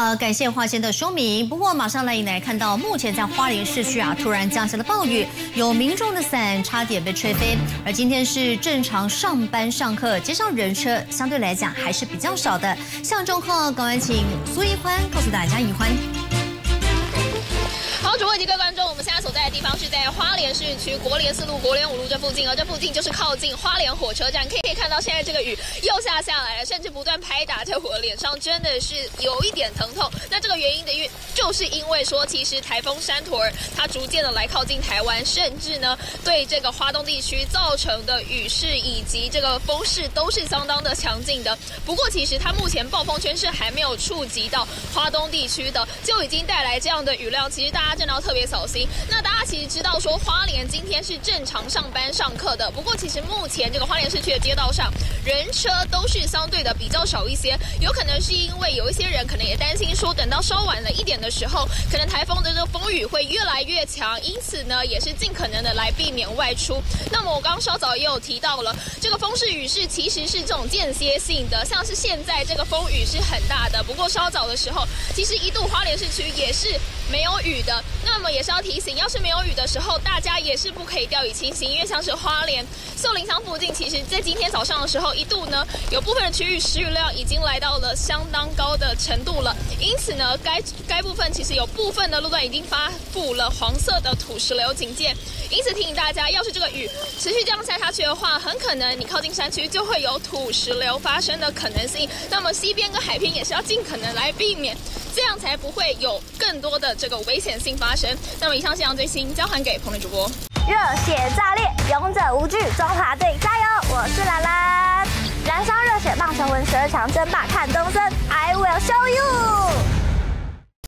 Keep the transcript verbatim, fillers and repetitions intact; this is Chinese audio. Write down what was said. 呃，感谢华先的说明。不过马上来迎来看到，目前在花莲市区啊，突然降下了暴雨，有民众的伞差点被吹飞。而今天是正常上班上课，街上人车相对来讲还是比较少的。像状况，赶快请苏怡欢告诉大家，怡欢。 好，主播以及各位观众，我们现在所在的地方是在花莲市区国联四路、国联五路这附近，而这附近就是靠近花莲火车站。可以可以看到，现在这个雨又下下来了，甚至不断拍打在我脸上，真的是有一点疼痛。那这个原因的因，就是因为说，其实台风山陀儿它逐渐的来靠近台湾，甚至呢对这个花东地区造成的雨势以及这个风势都是相当的强劲的。不过，其实它目前暴风圈是还没有触及到花东地区的，就已经带来这样的雨量。其实大家 大家真的要特别小心。那大家其实知道说，花莲今天是正常上班上课的。不过，其实目前这个花莲市区的街道上，人车都是相对的比较少一些。有可能是因为有一些人可能也担心说，等到稍晚了一点的时候，可能台风的这个风雨会越来越强，因此呢，也是尽可能的来避免外出。那么我刚刚稍早也有提到了，这个风势雨势其实是这种间歇性的，像是现在这个风雨是很大的。不过稍早的时候，其实一度花莲市区也是没有雨的。 那么也是要提醒，要是没有雨的时候，大家也是不可以掉以轻心，因为像是花莲、秀林乡附近，其实在今天早上的时候，一度呢有部分的区域时雨量已经来到了相当高的程度了。因此呢，该该部分其实有部分的路段已经发布了黄色的土石流警戒。因此提醒大家，要是这个雨持续这样下下去的话，很可能你靠近山区就会有土石流发生的可能性。那么西边跟海边也是要尽可能来避免，这样才不会有更多的这个危险性 发生。那么，以上现象最新交还给彭磊主播。热血炸裂，勇者无惧，中华队加油！我是兰兰，燃烧热血棒，重温十二强争霸看东森 ，I will show you。